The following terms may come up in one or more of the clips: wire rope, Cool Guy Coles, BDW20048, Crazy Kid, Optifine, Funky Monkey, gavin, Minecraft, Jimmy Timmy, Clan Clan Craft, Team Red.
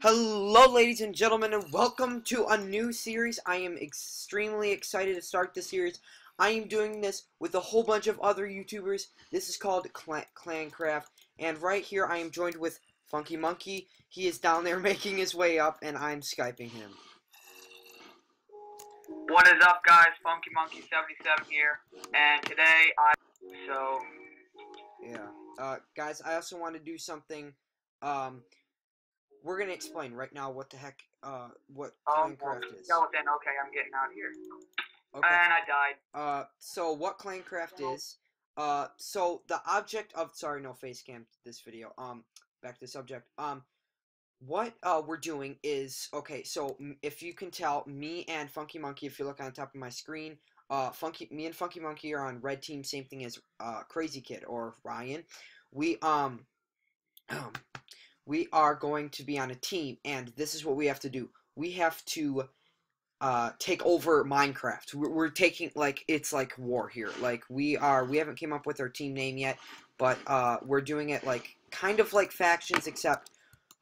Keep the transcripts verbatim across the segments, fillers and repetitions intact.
Hello, ladies and gentlemen, and welcome to a new series. I am extremely excited to start this series. I am doing this with a whole bunch of other YouTubers. This is called Clan Clan Craft, and right here I am joined with Funky Monkey. He is down there making his way up, and I'm Skyping him. What is up, guys? Funky Monkey seventy-seven here, and today I so yeah, uh, guys. I also want to do something. Um, we're gonna explain right now what the heck, uh, what Clan Craft is. Oh, then okay, I'm getting out of here. Okay. And I died. Uh, so what Clan Craft is? Uh, so the object of sorry, no face cam this video. Um, back to the subject. Um, what uh we're doing is okay. So if you can tell, me and Funky Monkey, if you look on the top of my screen, uh, Funky, me and Funky Monkey are on red team. Same thing as uh Crazy Kid or Ryan. We um, we are going to be on a team, and this is what we have to do. We have to. Uh, take over Minecraft. We're, we're taking, like, it's like war here. Like, we are, we haven't came up with our team name yet, but uh, we're doing it, like, kind of like factions, except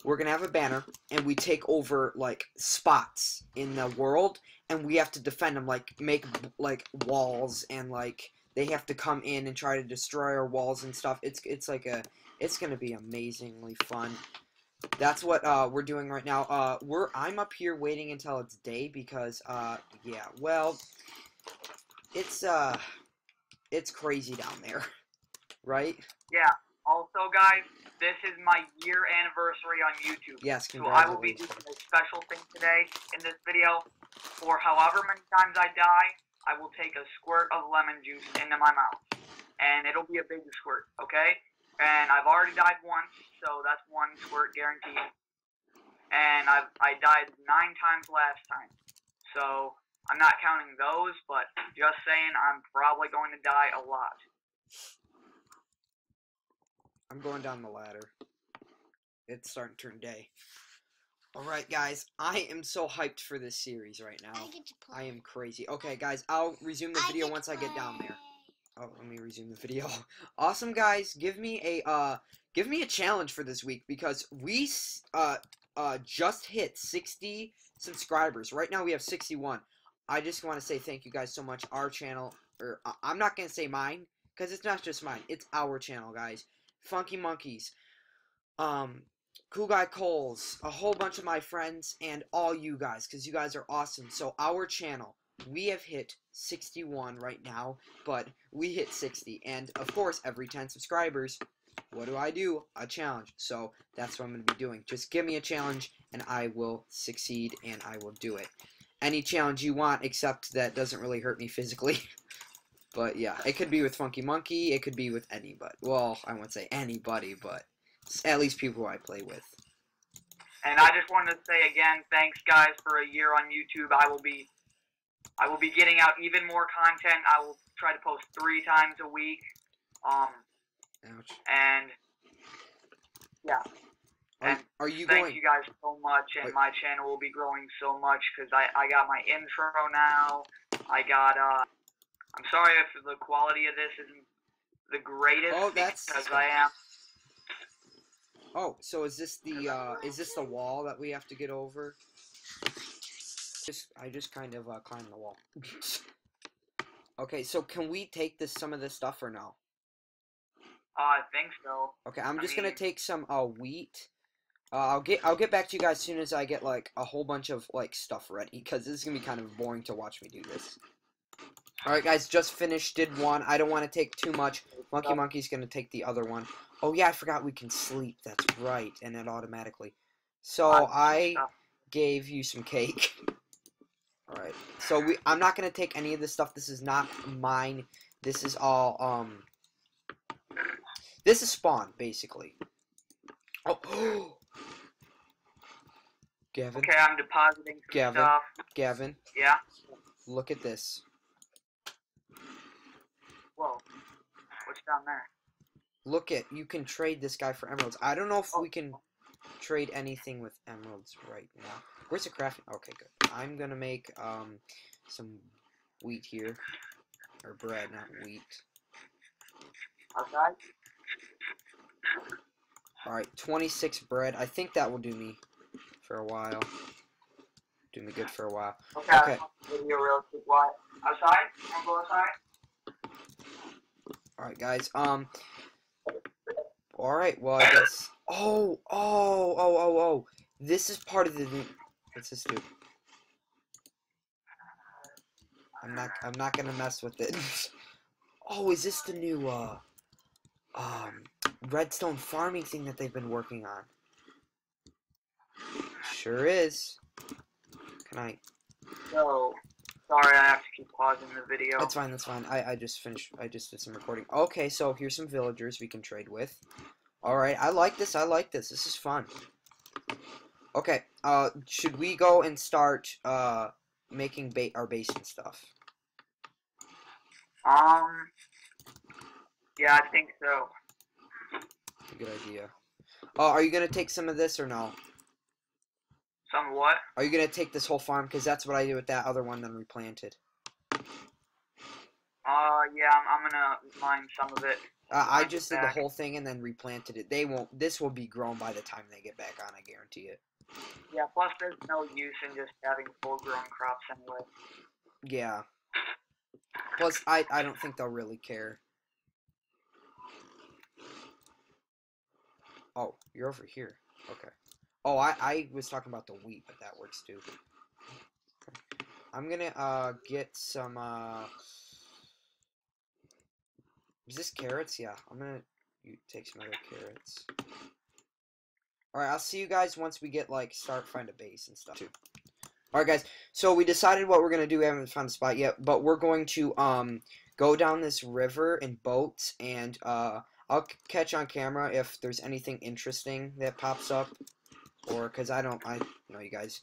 we're going to have a banner, and we take over, like, spots in the world, and we have to defend them, like, make, like, walls, and, like, they have to come in and try to destroy our walls and stuff. It's, it's like a, it's going to be amazingly fun. That's what uh, we're doing right now. Uh, we're I'm up here waiting until it's day because uh, yeah, well, it's uh, it's crazy down there, right? Yeah. Also, guys, this is my year anniversary on YouTube. Yes, congratulations. So I will be doing a special thing today in this video. For however many times I die, I will take a squirt of lemon juice into my mouth, and it'll be a big squirt. Okay. And I've already died once, so that's one squirt guaranteed. And I've, I died nine times last time. So I'm not counting those, but just saying I'm probably going to die a lot. I'm going down the ladder. It's starting to turn day. Alright, guys, I am so hyped for this series right now. I, get to play. I am crazy. Okay, guys, I'll resume the I video once play. I get down there. Oh, let me resume the video. Awesome, guys. Give me a uh, give me a challenge for this week because we uh uh just hit sixty subscribers. Right now we have sixty-one. I just want to say thank you guys so much. Our channel, or uh, I'm not gonna say mine because it's not just mine. It's our channel, guys. Funky Monkeys, um, Cool Guy Coles, a whole bunch of my friends, and all you guys because you guys are awesome. So our channel. We have hit sixty-one right now, but we hit sixty, and of course, every ten subscribers, what do I do? A challenge. So that's what I'm going to be doing. Just give me a challenge, and I will succeed, and I will do it. Any challenge you want, except that doesn't really hurt me physically. But yeah, it could be with Funky Monkey, it could be with anybody. Well, I won't say anybody, but at least people who I play with. And I just wanted to say again, thanks guys for a year on YouTube. I will be... I will be getting out even more content. I will try to post three times a week. Um, Ouch. And, yeah. Are, and are you thank going... you guys so much, and Wait. my channel will be growing so much, because I, I got my intro now. I got, uh... I'm sorry if the quality of this isn't the greatest, oh, that's... because I am... Oh, so is this the, uh, is this the wall that we have to get over? Just, I just kind of uh, climbed the wall. Okay, so can we take this some of this stuff or no? Uh, I think so. Okay, I'm I just mean... gonna take some uh wheat. Uh, I'll get I'll get back to you guys as soon as I get like a whole bunch of like stuff ready because this is gonna be kind of boring to watch me do this. All right, guys, just finished. Did one. I don't want to take too much. Monkey oh. Monkey's gonna take the other one. Oh yeah, I forgot we can sleep. That's right, and it automatically. So uh, I uh. gave you some cake. Alright, so we, I'm not going to take any of this stuff. This is not mine. This is all, um... this is spawn, basically. Oh! Gavin? Okay, I'm depositing some Gavin, stuff. Gavin? Yeah? Look at this. Whoa. What's down there? Look at, you can trade this guy for emeralds. I don't know if oh. we can trade anything with emeralds right now. Where's the crafting? Okay, good. I'm gonna make um some wheat here, or bread, not wheat. Okay. All right, twenty-six bread. I think that will do me for a while. Do me good for a while. Okay. Okay. Video real quick. What? Outside? Can I go outside? All right, guys. Um. All right. Well, I guess. Oh, oh, oh, oh, oh. This is part of the. What's this do? I'm not. I'm not gonna mess with it. Oh, is this the new uh, um, redstone farming thing that they've been working on? Sure is. Can I? Oh, sorry, I have to keep pausing the video. That's fine. That's fine. I I just finished. I just did some recording. Okay, so here's some villagers we can trade with. All right, I like this. I like this. This is fun. Okay. Uh, should we go and start uh making ba our base and stuff? Um, yeah, I think so. Good idea. Oh, uh, are you going to take some of this or no? Some what? Are you going to take this whole farm? Because that's what I did with that other one that we planted. Uh, yeah, I'm, I'm going to mine some of it. Uh, I just did the whole thing and then replanted it. They won't, this will be grown by the time they get back on, I guarantee it. Yeah, plus there's no use in just having full-grown crops anyway. Yeah. Plus, I, I don't think they'll really care. Oh, you're over here. Okay. Oh, I, I was talking about the wheat, but that works too. Okay. I'm gonna uh get some uh. Is this carrots? Yeah, I'm gonna you take some other carrots. All right, I'll see you guys once we get like start find a base and stuff too. Alright guys, so we decided what we're going to do. We haven't found a spot yet, but we're going to um, go down this river in boats, and uh, I'll catch on camera if there's anything interesting that pops up, or because I don't, I know you guys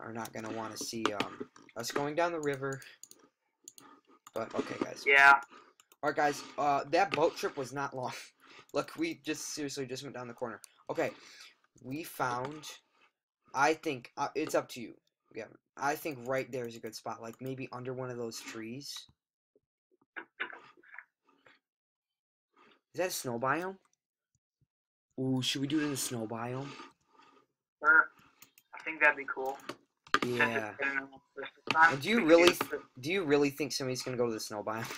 are not going to want to see um, us going down the river, but okay guys. Yeah. Alright guys, uh, that boat trip was not long. Look, we just seriously just went down the corner. Okay, we found, I think, uh, it's up to you. Yeah, I think right there is a good spot, like maybe under one of those trees. Is that a snow biome? Ooh, should we do it in the snow biome? Sure. I think that'd be cool. Yeah. Do you really do you really think somebody's gonna go to the snow biome?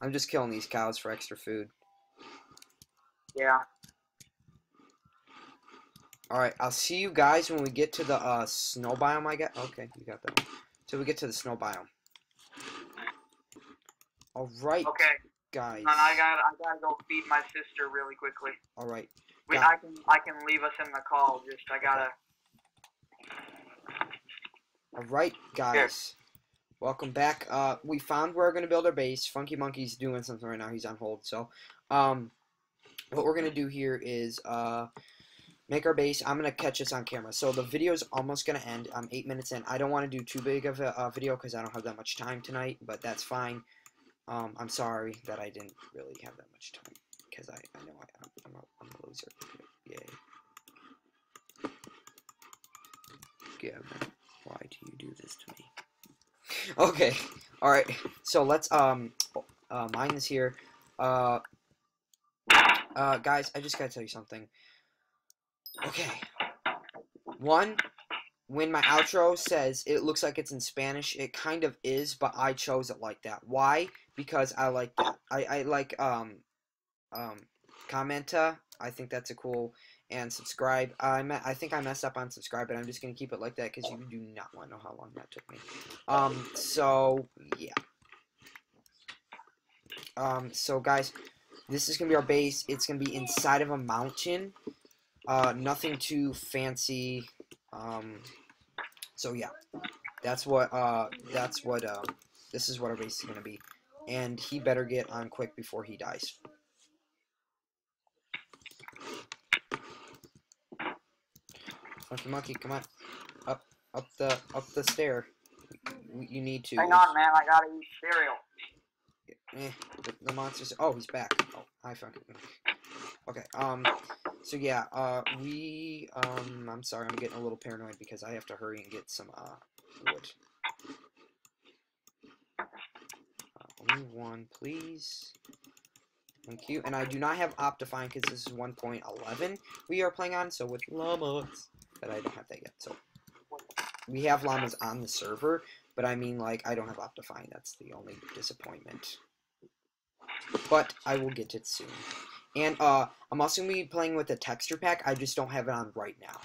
I'm just killing these cows for extra food. Yeah. Alright, I'll see you guys when we get to the uh, snow biome, I guess. Okay, you got that one. So we get to the snow biome. Alright, okay. Guys. No, no, I gotta, I gotta go feed my sister really quickly. Alright. Wait, I can, I can leave us in the call, just I gotta... Alright, guys. Here. Welcome back. Uh, we found where we're gonna build our base. Funky Monkey's doing something right now. He's on hold, so... Um, what we're gonna do here is... Uh, Make our base. I'm going to catch this on camera. So the video's almost going to end. I'm eight minutes in. I don't want to do too big of a uh, video because I don't have that much time tonight, but that's fine. Um, I'm sorry that I didn't really have that much time because I, I know I, I'm, a, I'm a loser. Yay. Yeah, why do you do this to me? Okay. All right. So let's um, uh, mine this here. Uh, uh, guys, I just got to tell you something. Okay, one, when my outro says it looks like it's in Spanish, it kind of is, but I chose it like that. Why? Because I like that. I, I like, um, um, commenta. I think that's a cool, and subscribe. I, me I think I messed up on subscribe, but I'm just going to keep it like that because you do not want to know how long that took me. Um, so, yeah. Um, so, guys, this is going to be our base. It's going to be inside of a mountain. Uh, nothing too fancy, um, so yeah, that's what, uh, that's what, um, this is what our base is gonna be, and he better get on quick before he dies. Funky Monkey, come on, up, up the, up the stair, you need to. Hang on, man, I gotta eat cereal. Eh, the, the monsters, oh, he's back, oh, hi, Funky Monkey. Okay, um, so yeah, uh, we, um, I'm sorry, I'm getting a little paranoid because I have to hurry and get some, uh, wood. Uh, only one, please. Thank you. And I do not have Optifine because this is one point eleven we are playing on, so with llamas, but I don't have that yet, so. We have llamas on the server, but I mean, like, I don't have Optifine. That's the only disappointment. But I will get it soon. And, uh, I'm also going to be playing with a texture pack. I just don't have it on right now.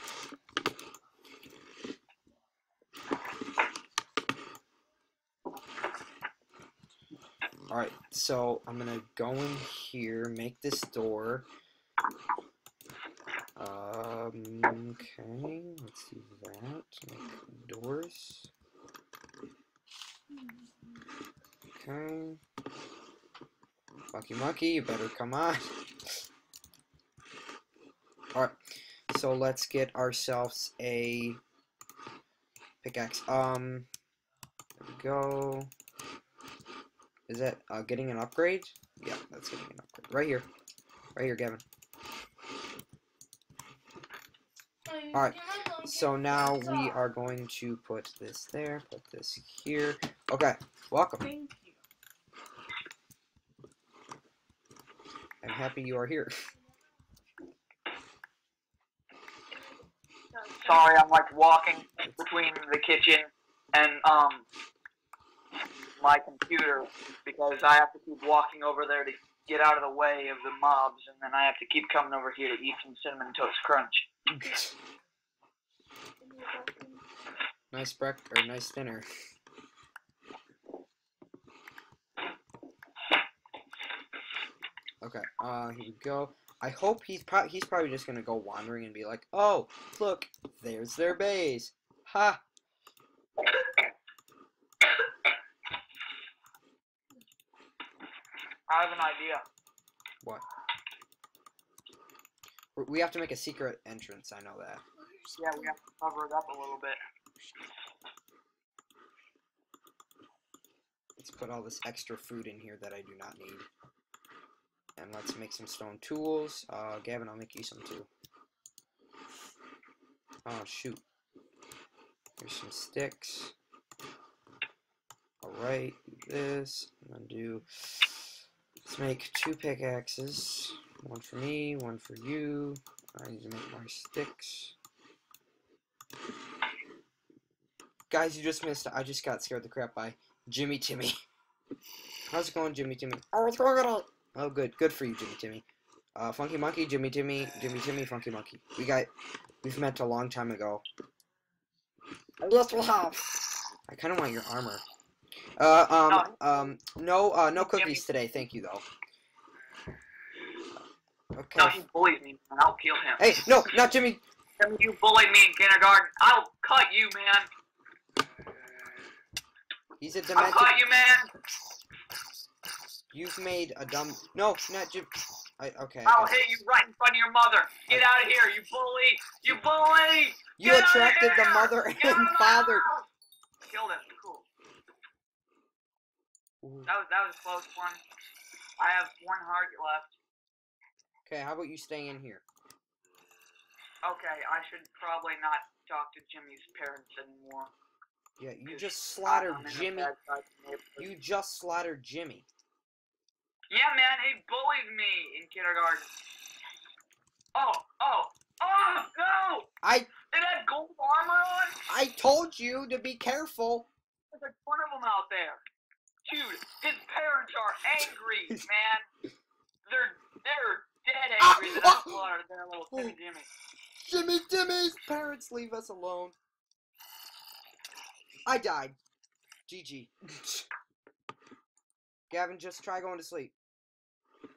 Alright, so I'm going to go in here, make this door. Um, okay, let's do that. Make doors. Okay. Funky Monkey, you better come on. Alright, so let's get ourselves a pickaxe. Um, there we go. Is that uh, getting an upgrade? Yeah, that's getting an upgrade. Right here. Right here, Gavin. Alright, so now we are going to put this there, put this here. Okay, welcome. I'm happy you are here. Sorry, I'm like walking between the kitchen and um my computer because I have to keep walking over there to get out of the way of the mobs, and then I have to keep coming over here to eat some Cinnamon Toast Crunch. Nice breakfast or nice dinner. Okay, uh, here we go. I hope he's, pro he's probably just going to go wandering and be like, oh, look, there's their base. Ha! I have an idea. What? We have to make a secret entrance, I know that. Yeah, we have to cover it up a little bit. Let's put all this extra food in here that I do not need. And let's make some stone tools. Uh, Gavin, I'll make you some too. Oh, shoot. Here's some sticks. Alright, do this. I'm gonna do. Let's make two pickaxes. One for me, one for you. I need to make more sticks. Guys, you just missed. I just got scared the crap by Jimmy Timmy. How's it going, Jimmy Timmy? Oh, it's going on. Oh, good. Good for you, Jimmy Timmy. Uh, Funky Monkey, Jimmy Timmy, Jimmy Timmy, Funky Monkey. We got... We've met a long time ago. Yes, we have. I kind of want your armor. Uh, um, um, no, uh, no cookies today. Thank you, though. Okay. No, you bullied me, and I'll kill him. Hey, no, not Jimmy. Jimmy, you bullied me in kindergarten. I'll cut you, man. He's a demented... I'll cut you, man. You've made a dumb... No, not Jim... I, okay. I'll hit you right in front of your mother. Get out of here, you bully! You bully! You Get attracted the mother and Get father. Killed him. Cool. Ooh. That was, that was a close one. I have one heart left. Okay, how about you stay in here? Okay, I should probably not talk to Jimmy's parents anymore. Yeah, you just slaughtered Jimmy. You just slaughtered Jimmy. Yeah, man, he bullied me in kindergarten. Oh, oh, oh, no! I... It had gold armor on? I told you to be careful. There's like one of them out there. Dude, his parents are angry, man. They're, they're dead angry that I slaughtered their little Timmy Jimmy. Jimmy Timmy's parents, leave us alone. I died. G G. Gavin, just try going to sleep.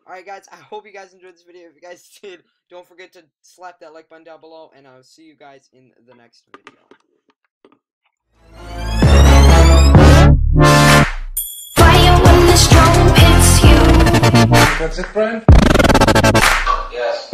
Alright, guys, I hope you guys enjoyed this video. If you guys did, don't forget to slap that like button down below, and I'll see you guys in the next video. Fire when the storm hits you. That's it, friend? Yes.